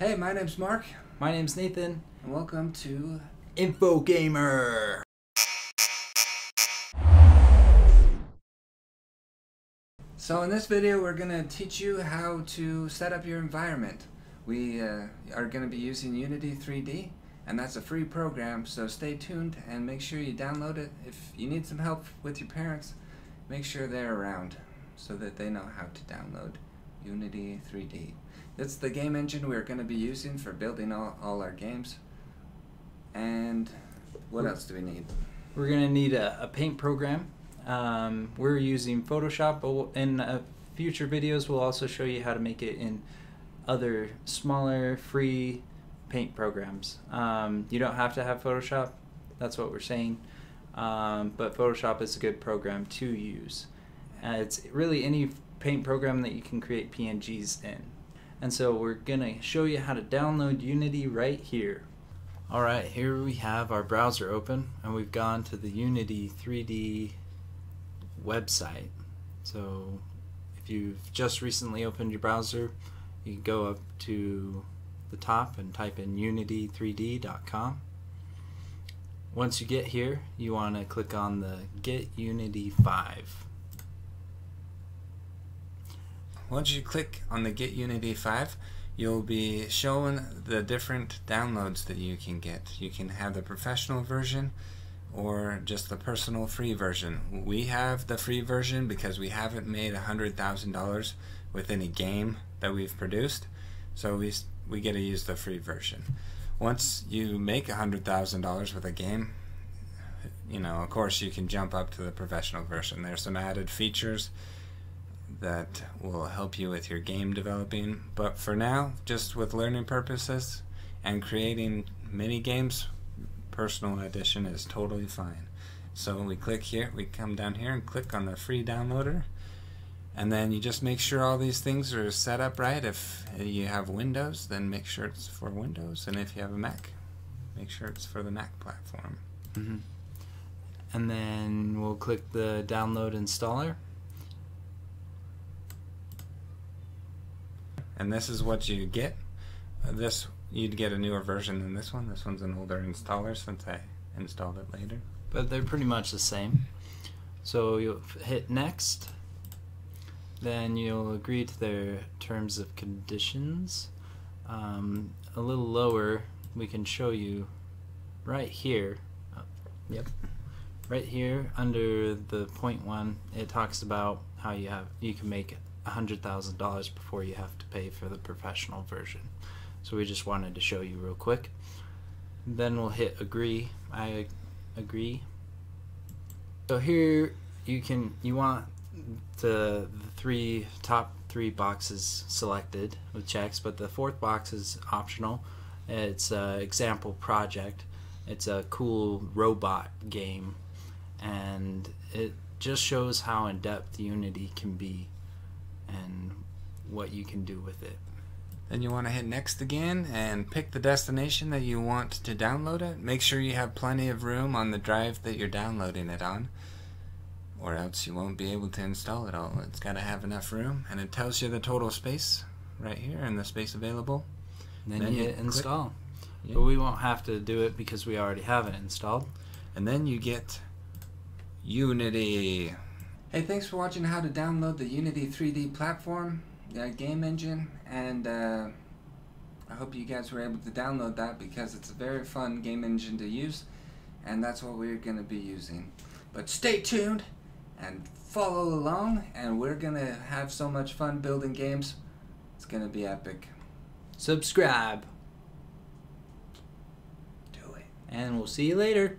Hey, my name's Mark. My name's Nathan. And welcome to InfoGamer. So in this video, we're going to teach you how to set up your environment. We are going to be using Unity 3D, and that's a free program, so stay tuned and make sure you download it. If you need some help with your parents, make sure they're around so that they know how to download Unity 3D. It's the game engine we're going to be using for building all our games. And what else do we need? We're going to need a paint program. We're using Photoshop, but in future videos we'll also show you how to make it in other smaller free paint programs. You don't have to have Photoshop, that's what we're saying, but Photoshop is a good program to use. It's really any paint program that you can create PNGs in. And so we're gonna show you how to download Unity right here. Alright, here we have our browser open and we've gone to the Unity 3D website. So if you've just recently opened your browser, you can go up to the top and type in unity3d.com. Once you get here, you want to click on the Get Unity 5. Once you click on the Get Unity 5, you'll be shown the different downloads that you can get. You can have the professional version or just the personal free version. We have the free version because we haven't made $100,000 with any game that we've produced, so we get to use the free version. Once you make $100,000 with a game, you know, of course you can jump up to the professional version. There's some added features that will help you with your game developing, but for now, just with learning purposes and creating mini games, personal edition is totally fine. So we click here, we come down here and click on the free downloader, and then you just make sure all these things are set up right. If you have Windows, then make sure it's for Windows, and if you have a Mac, make sure it's for the Mac platform. And then we'll click the download installer. And this is what you get. You'd get a newer version than this one. This one's an older installer since I installed it later. But they're pretty much the same. So you'll hit next. Then you'll agree to their terms of conditions. A little lower, we can show you right here. Oh, yep. Right here under the point one, it talks about how you can make it $100,000 before you have to pay for the professional version. So we just wanted to show you real quick. Then we'll hit agree. I agree. So here you want the top three boxes selected with checks, but the fourth box is optional. It's an example project. It's a cool robot game, and it just shows how in depth Unity can be and what you can do with it. Then you want to hit next again and pick the destination that you want to download it. Make sure you have plenty of room on the drive that you're downloading it on, or else you won't be able to install it all. It's got to have enough room, and it tells you the total space right here and the space available. And then you hit install. Yeah. But we won't have to do it because we already have it installed. And then you get Unity. Hey, thanks for watching how to download the Unity 3D platform, the game engine, and I hope you guys were able to download that because it's a very fun game engine to use, and that's what we're going to be using. But stay tuned and follow along, and we're going to have so much fun building games. It's going to be epic. Subscribe. Do it. And we'll see you later.